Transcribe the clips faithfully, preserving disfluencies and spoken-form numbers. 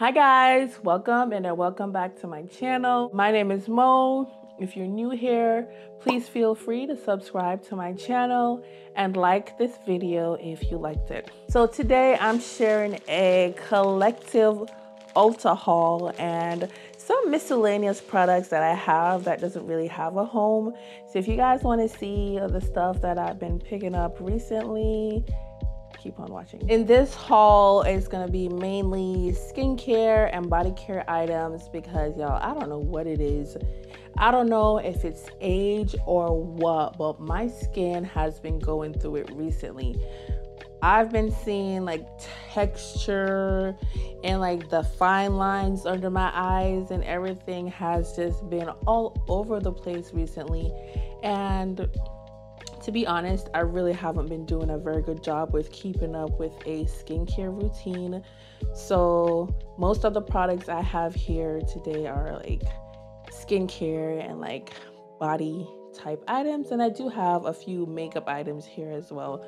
Hi guys, welcome and welcome back to my channel. My name is Mo. If you're new here, please feel free to subscribe to my channel and like this video if you liked it. So today I'm sharing a collective Ulta haul and some miscellaneous products that I have that doesn't really have a home. So if you guys want to see the stuff that I've been picking up recently, keep on watching. In this haul, it's gonna be mainly skincare and body care items because y'all, I don't know what it is. I don't know if it's age or what, but my skin has been going through it recently. I've been seeing like texture and like the fine lines under my eyes and everything has just been all over the place recently. And to be honest, I really haven't been doing a very good job with keeping up with a skincare routine. So most of the products I have here today are like skincare and like body type items. And I do have a few makeup items here as well.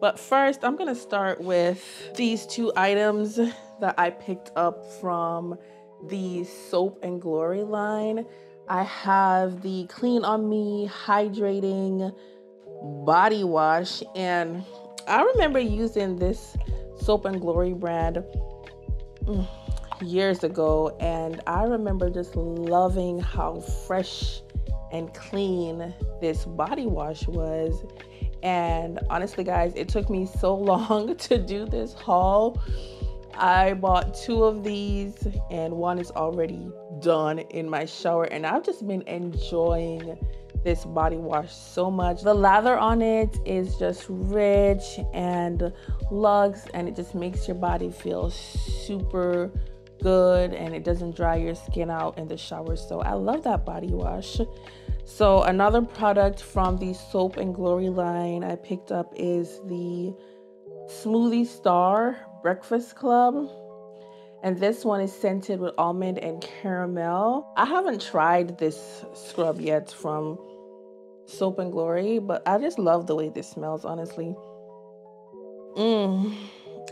But first, I'm gonna start with these two items that I picked up from the Soap and Glory line. I have the Clean On Me Hydrating Body Wash, and I remember using this Soap and Glory brand years ago, and I remember just loving how fresh and clean this body wash was. And honestly guys, it took me so long to do this haul. I bought two of these and one is already done in my shower, and I've just been enjoying this body wash so much. The lather on it is just rich and luxe, and it just makes your body feel super good and it doesn't dry your skin out in the shower. So I love that body wash. So another product from the Soap and Glory line I picked up is the Smoothie Star Breakfast Club. And this one is scented with almond and caramel. I haven't tried this scrub yet from Soap and Glory, but I just love the way this smells, honestly. Mmm.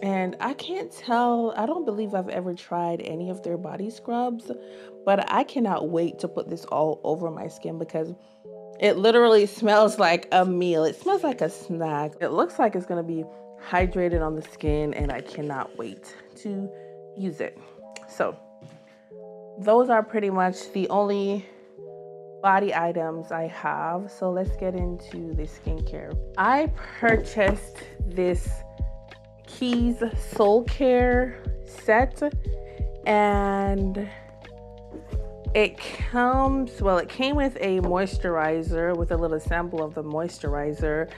And I can't tell, I don't believe I've ever tried any of their body scrubs, but I cannot wait to put this all over my skin because it literally smells like a meal. It smells like a snack. It looks like it's going to be hydrated on the skin, and I cannot wait to use it. So those are pretty much the only body items I have. So let's get into the skincare. I purchased this Keys Soul Care set, and it comes, well, it came with a moisturizer, with a little sample of the moisturizer,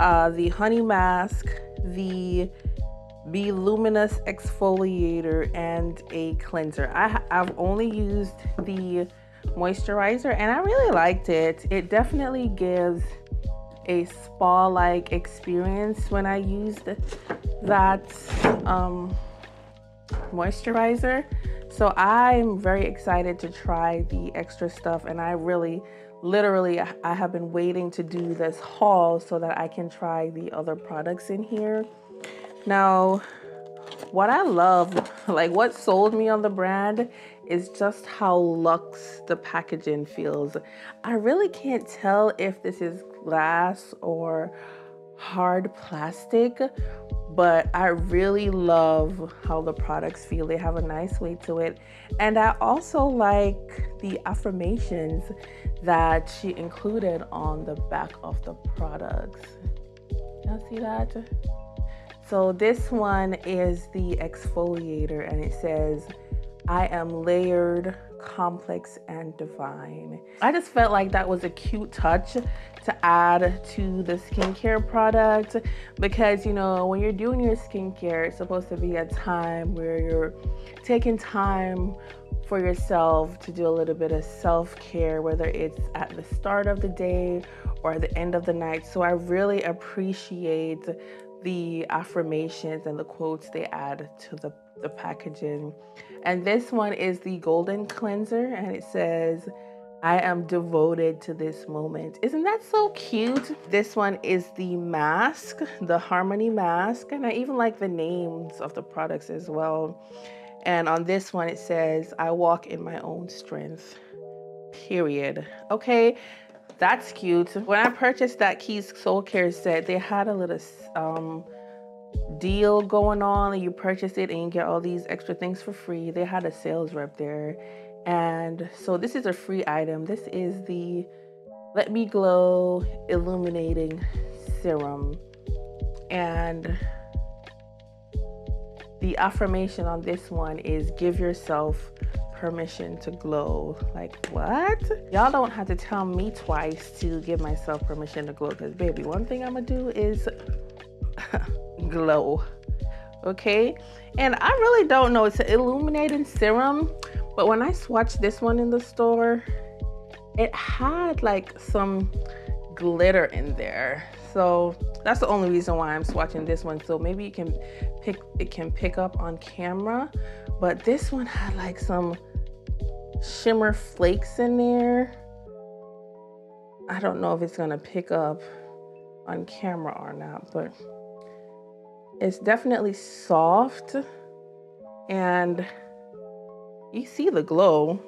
uh, the honey mask, the Be Luminous Exfoliator, and a cleanser. I, I've only used the moisturizer and I really liked it. It definitely gives a spa-like experience when I used that um, moisturizer. So I'm very excited to try the extra stuff, and I really, literally, I have been waiting to do this haul so that I can try the other products in here. Now, what I love, like what sold me on the brand, is just how luxe the packaging feels. I really can't tell if this is glass or hard plastic, but I really love how the products feel. They have a nice weight to it. And I also like the affirmations that she included on the back of the products. Y'all see that? So this one is the exfoliator, and it says, I am layered, complex, and divine. I just felt like that was a cute touch to add to the skincare product because, you know, when you're doing your skincare, it's supposed to be a time where you're taking time for yourself to do a little bit of self-care, whether it's at the start of the day or at the end of the night. So I really appreciate the affirmations and the quotes they add to the, the packaging. And this one is the Golden Cleanser, and it says, I am devoted to this moment. Isn't that so cute? This one is the mask, the Harmony Mask, and I even like the names of the products as well. And on this one, it says, I walk in my own strength, period. Okay, that's cute. When I purchased that Keys Soul Care set, they had a little um, deal going on, and you purchase it and you get all these extra things for free. They had a sales rep there. And so this is a free item. This is the Let Me Glow Illuminating Serum. And the affirmation on this one is, give yourself permission to glow. Like, what? Y'all don't have to tell me twice to give myself permission to glow, because baby, one thing I'm gonna do is glow. Okay, and I really don't know, it's an illuminating serum, but when I swatched this one in the store, it had like some glitter in there. So that's the only reason why I'm swatching this one. So maybe you can pick, it can pick up on camera, but this one had like some shimmer flakes in there. I don't know if it's gonna pick up on camera or not, but it's definitely soft and you see the glow,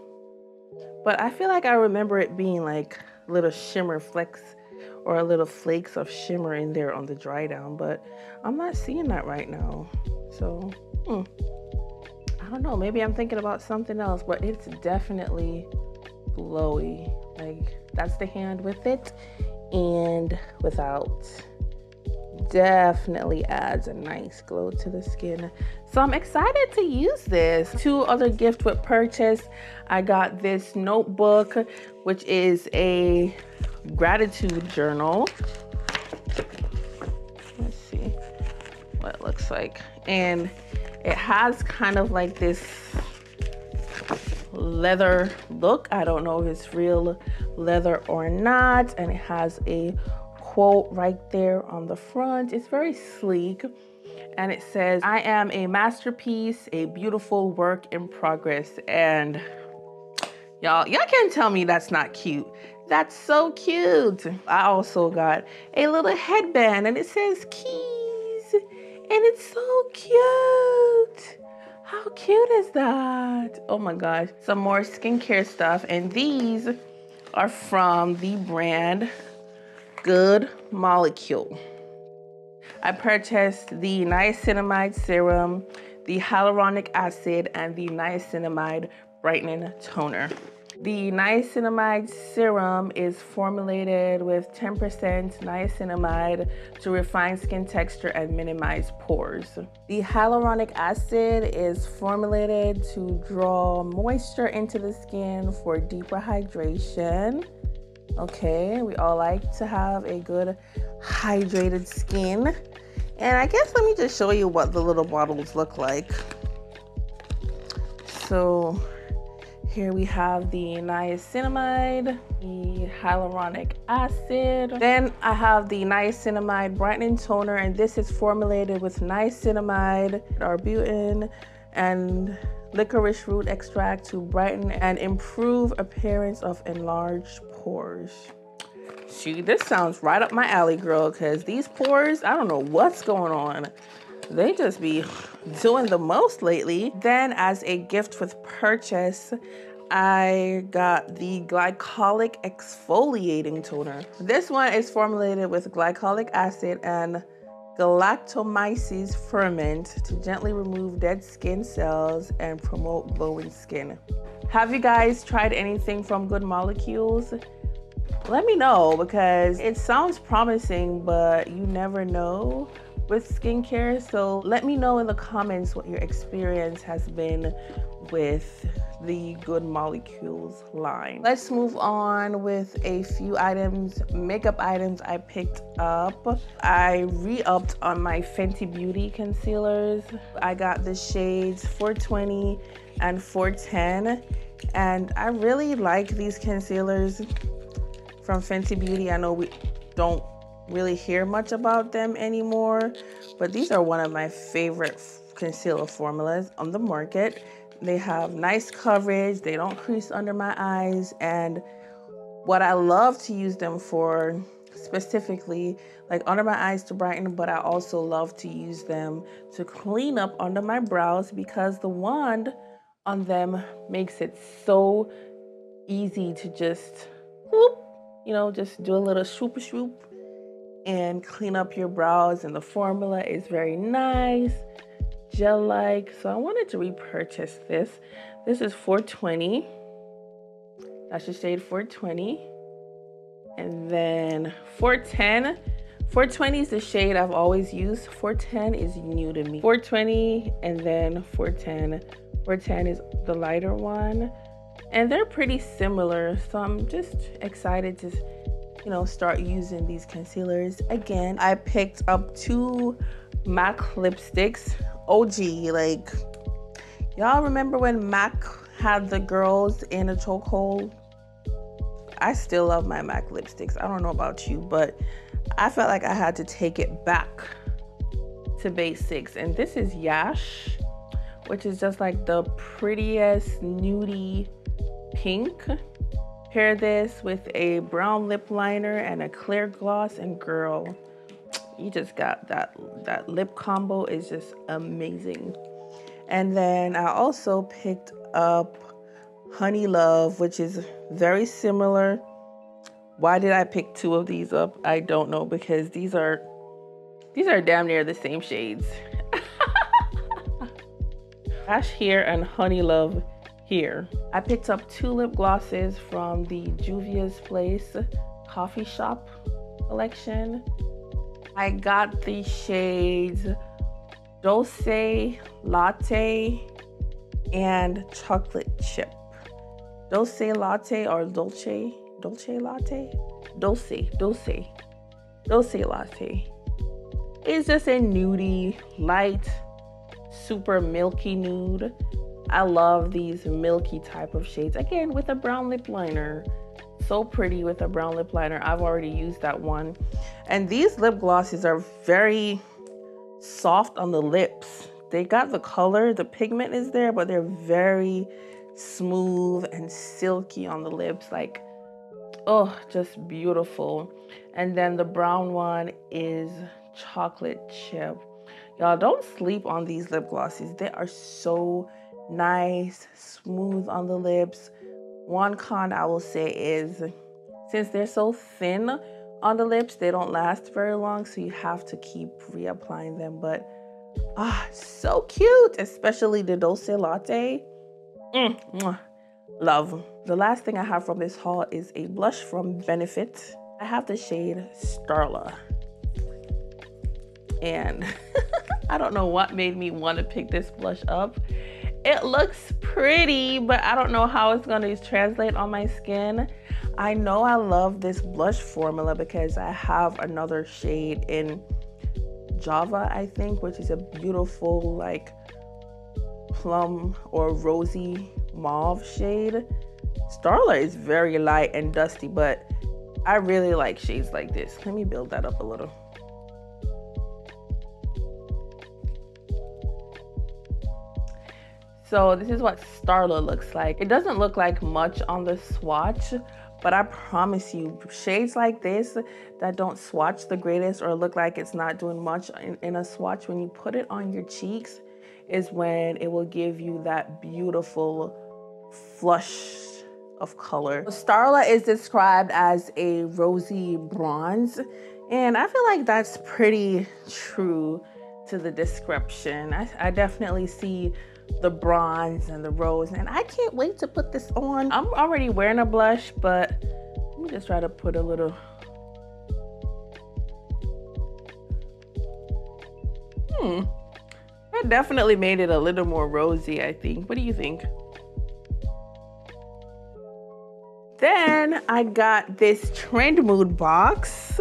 but I feel like I remember it being like little shimmer flecks or little flakes of shimmer in there on the dry down, but I'm not seeing that right now. So hmm, I don't know, maybe I'm thinking about something else, but it's definitely glowy. Like, that's the hand with it and without. Definitely adds a nice glow to the skin. So I'm excited to use this. Two other gifts with purchase. I got this notebook, which is a gratitude journal. Let's see what it looks like. And it has kind of like this leather look. I don't know if it's real leather or not. And it has a quote right there on the front. It's very sleek, and it says, I am a masterpiece, a beautiful work in progress. And y'all y'all can't tell me that's not cute. That's so cute. I also got a little headband, and it says Keys, and it's so cute. How cute is that? Oh my gosh. Some more skincare stuff, and these are from the brand Good Molecule. I purchased the niacinamide serum, the hyaluronic acid, and the niacinamide brightening toner. The niacinamide serum is formulated with ten percent niacinamide to refine skin texture and minimize pores. The hyaluronic acid is formulated to draw moisture into the skin for deeper hydration. Okay, we all like to have a good hydrated skin. And I guess let me just show you what the little bottles look like. So here we have the niacinamide, the hyaluronic acid. Then I have the niacinamide brightening toner, and this is formulated with niacinamide, arbutin, and licorice root extract to brighten and improve appearance of enlarged pores. See, this sounds right up my alley, girl, because these pores, I don't know what's going on. They just be doing the most lately. Then as a gift with purchase, I got the glycolic exfoliating toner. This one is formulated with glycolic acid and galactomyces ferment to gently remove dead skin cells and promote glowing skin. Have you guys tried anything from Good Molecules? Let me know, because it sounds promising, but you never know with skincare. So let me know in the comments what your experience has been with the Good Molecules line. Let's move on with a few items, makeup items I picked up. I re-upped on my Fenty Beauty concealers. I got the shades four twenty and four ten, and I really like these concealers from Fenty Beauty. I know we don't really hear much about them anymore, but these are one of my favorite concealer formulas on the market. They have nice coverage, they don't crease under my eyes, and what I love to use them for specifically like under my eyes to brighten, but I also love to use them to clean up under my brows because the wand on them makes it so easy to just whoop, you know, just do a little swoop swoop and clean up your brows. And the formula is very nice, gel-like. So I wanted to repurchase this. This is four twenty. That's the shade four twenty. And then four ten. four twenty is the shade I've always used. four ten is new to me. four twenty and then four ten. four ten is the lighter one. And they're pretty similar. So I'm just excited to, you know, start using these concealers again. I picked up two MAC lipsticks. O G, like, y'all remember when MAC had the girls in a chokehold? I still love my MAC lipsticks. I don't know about you, but I felt like I had to take it back to basics. And this is Yash, which is just like the prettiest nudie pink. Pair this with a brown lip liner and a clear gloss, and girl, you just got that that lip combo is just amazing. And then I also picked up Honey Love, which is very similar. Why did I pick two of these up? I don't know, because these are these are damn near the same shades. Ash here and Honey Love here. I picked up two lip glosses from the Juvia's Place coffee shop collection. I got the shades Dulce Latte and Chocolate Chip. Dulce Latte or Dolce, Dolce Latte? Dulce, Dulce, Dulce Latte. It's just a nudie, light, super milky nude. I love these milky type of shades. Again, with a brown lip liner. So pretty with a brown lip liner. I've already used that one. And these lip glosses are very soft on the lips. They got the color, the pigment is there, but they're very smooth and silky on the lips. Like, oh, just beautiful. And then the brown one is Chocolate Chip. Y'all, don't sleep on these lip glosses. They are so nice, smooth on the lips. One con I will say is, since they're so thin on the lips, they don't last very long, so you have to keep reapplying them. But ah, so cute, especially the Dulce Latte. Mm, love. The last thing I have from this haul is a blush from Benefit. I have the shade Starla, and I don't know what made me want to pick this blush up. It looks pretty, but I don't know how it's going to translate on my skin. I know I love this blush formula because I have another shade in Java, I think, which is a beautiful like plum or rosy mauve shade. Starla is very light and dusty, but I really like shades like this. Let me build that up a little. So this is what Starla looks like. It doesn't look like much on the swatch, but I promise you, shades like this that don't swatch the greatest or look like it's not doing much in, in a swatch, when you put it on your cheeks is when it will give you that beautiful flush of color. Starla is described as a rosy bronze, and I feel like that's pretty true to the description. I, I definitely see the bronze and the rose, and I can't wait to put this on. I'm already wearing a blush, but let me just try to put a little. Hmm, that definitely made it a little more rosy, I think. What do you think? Then I got this Trendmood box.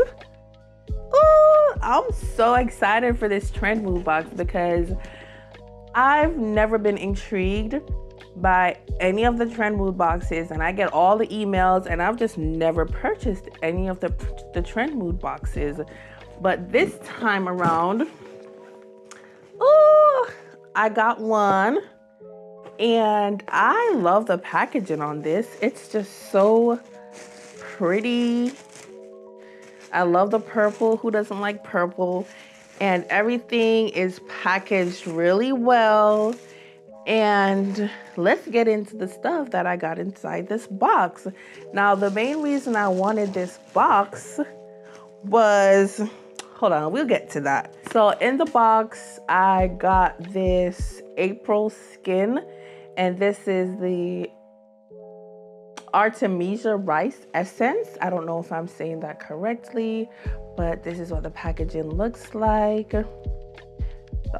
Oh, I'm so excited for this Trendmood box because I've never been intrigued by any of the Trendmood boxes, and I get all the emails, and I've just never purchased any of the, the Trendmood boxes. But this time around, oh, I got one, and I love the packaging on this. It's just so pretty. I love the purple. Who doesn't like purple? And everything is packaged really well. And let's get into the stuff that I got inside this box. Now, the main reason I wanted this box was, hold on, we'll get to that. So in the box, I got this April Skin, and this is the Artemisia Rice Essence. I don't know if I'm saying that correctly, but this is what the packaging looks like. The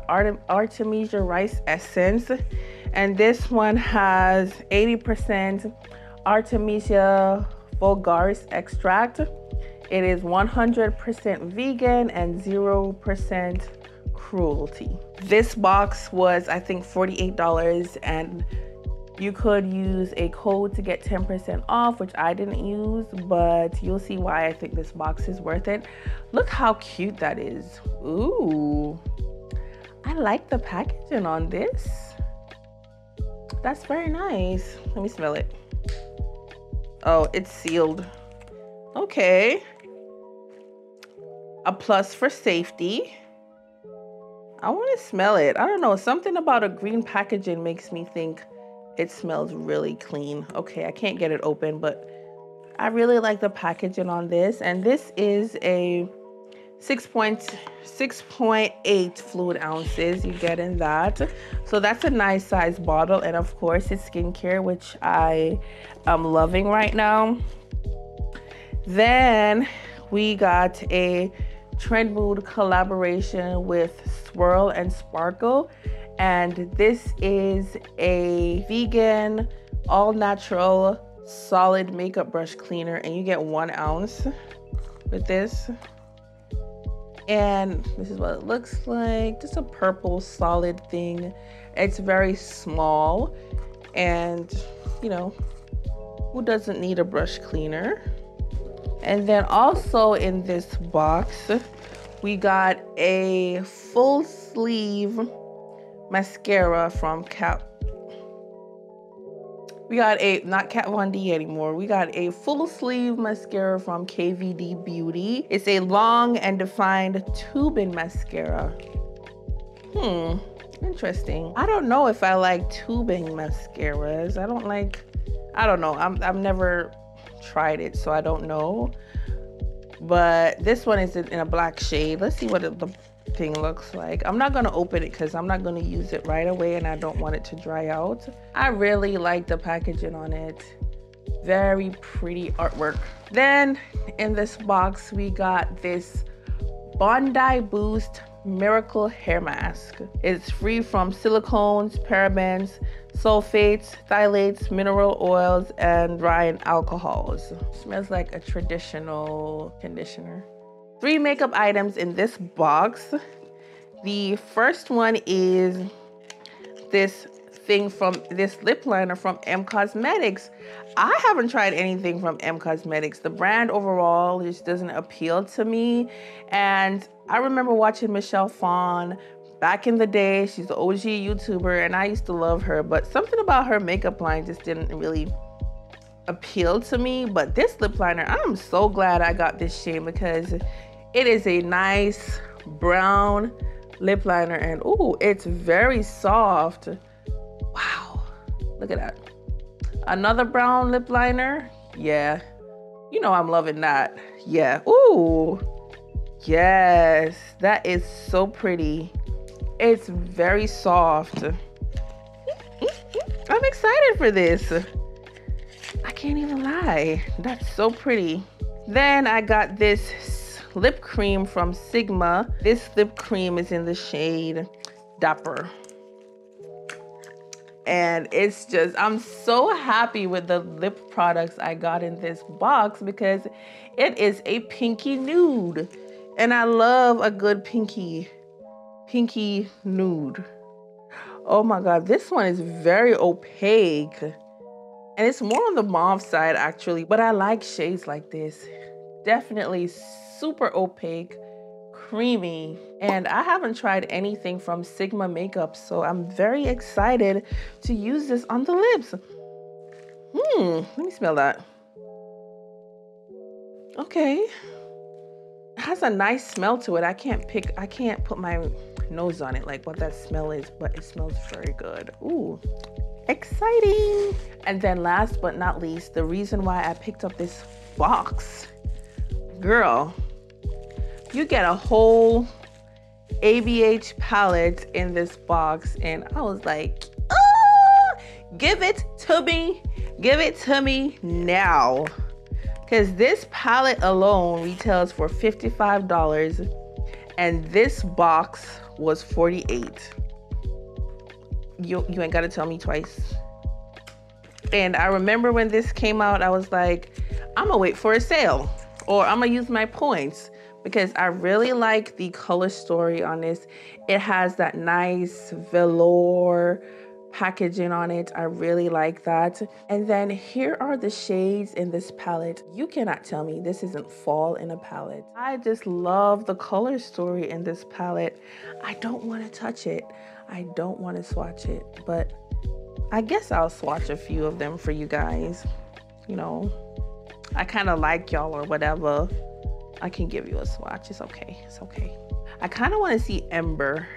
Art Artemisia Rice Essence, and this one has eighty percent Artemisia vulgaris extract. It is one hundred percent vegan and zero percent cruelty. This box was, I think, forty-eight dollars, and you could use a code to get ten percent off, which I didn't use, but you'll see why I think this box is worth it. Look how cute that is. Ooh. I like the packaging on this. That's very nice. Let me smell it. Oh, it's sealed. Okay. A plus for safety. I want to smell it. I don't know. Something about a green packaging makes me think it smells really clean. Okay, I can't get it open, but I really like the packaging on this. And this is a six point eight fluid ounces you get in that, so that's a nice size bottle. And of course it's skincare, which I am loving right now. Then we got a Trendmood collaboration with Swirl and Sparkle, and this is a vegan all natural solid makeup brush cleaner, and you get one ounce with this. And this is what it looks like. Just a purple solid thing. It's very small, and you know, who doesn't need a brush cleaner? And then also in this box, we got a full sleeve mascara from Kat. We got a, not Kat Von D anymore. We got a full sleeve mascara from K V D Beauty. It's a long and defined tubing mascara. Hmm, interesting. I don't know if I like tubing mascaras. I don't like, I don't know. I'm, I've never tried it, so I don't know. But this one is in a black shade. Let's see what it, the thing looks like. I'm not going to open it because I'm not going to use it right away, and I don't want it to dry out. I really like the packaging on it. Very pretty artwork. Then in this box we got this Bondi Boost Miracle Hair Mask. It's free from silicones, parabens, sulfates, phthalates, mineral oils, and drying alcohols. Smells like a traditional conditioner. Three makeup items in this box. The first one is this thing from this lip liner from M Cosmetics. I haven't tried anything from M Cosmetics. The brand overall just doesn't appeal to me. And I remember watching Michelle Phan back in the day. She's an O G YouTuber, and I used to love her, but something about her makeup line just didn't really appeal to me. But this lip liner, I'm so glad I got this shade because it is a nice brown lip liner, and ooh, it's very soft. Wow, look at that. Another brown lip liner. Yeah, you know I'm loving that. Yeah, ooh, yes, that is so pretty. It's very soft. I'm excited for this. I can't even lie. That's so pretty. Then I got this lip cream from Sigma. This lip cream is in the shade Dapper. And it's just, I'm so happy with the lip products I got in this box because it is a pinky nude. And I love a good pinky, pinky nude. Oh my God, this one is very opaque. And it's more on the mauve side actually, but I like shades like this. Definitely super opaque, creamy. And I haven't tried anything from Sigma Makeup, so I'm very excited to use this on the lips. Hmm, let me smell that. Okay. has a nice smell to it. I can't pick, I can't put my nose on it, like what that smell is, but it smells very good. Ooh, exciting. And then last but not least, the reason why I picked up this box, girl, you get a whole A B H palette in this box, and I was like, oh, give it to me, give it to me now, because this palette alone retails for fifty-five dollars and this box was forty-eight dollars. You, you ain't gotta tell me twice. And I remember when this came out, I was like, I'm gonna wait for a sale, or I'm gonna use my points, because I really like the color story on this. It has that nice velour packaging on it. I really like that. And then here are the shades in this palette. You cannot tell me this isn't fall in a palette. I just love the color story in this palette. I don't want to touch it. I don't want to swatch it, but I guess I'll swatch a few of them for you guys. You know, I kind of like y'all or whatever. I can give you a swatch. It's okay. It's okay. I kind of want to see Ember.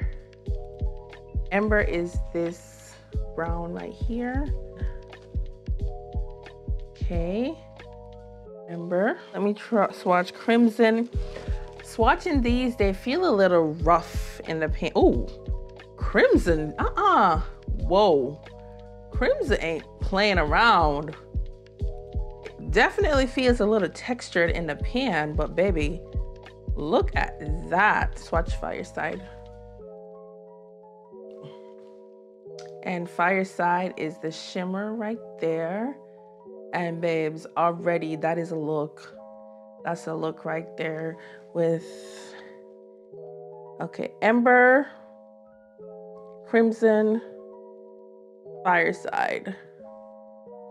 Ember is this brown right here. Okay. Ember. Let me try swatch Crimson. Swatching these, they feel a little rough in the paint. Oh, Crimson. Uh-uh. Whoa. Crimson ain't playing around. Definitely feels a little textured in the pan, but baby, look at that. Swatch Fireside. And Fireside is the shimmer right there. And babes, already that is a look. That's a look right there with, okay, Ember, Crimson, Fireside.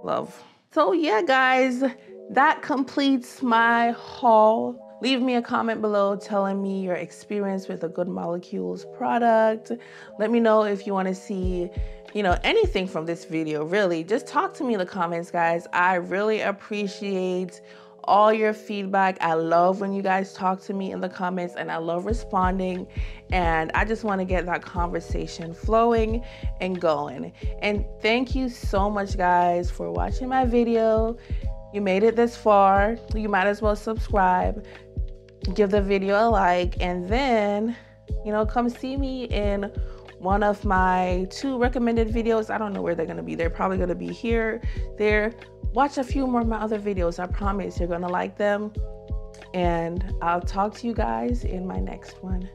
Love. So yeah, guys, that completes my haul. Leave me a comment below telling me your experience with the Good Molecules product. Let me know if you want to see, you know, anything from this video, really. Just talk to me in the comments, guys. I really appreciate all your feedback. I love when you guys talk to me in the comments, and I love responding, and I just want to get that conversation flowing and going. And thank you so much, guys, for watching my video. You made it this far, you might as well subscribe, give the video a like, and then, you know, come see me in one of my two recommended videos. I don't know where they're gonna be. They're probably gonna be here, there. Watch a few more of my other videos. I promise you're gonna like them. And I'll talk to you guys in my next one.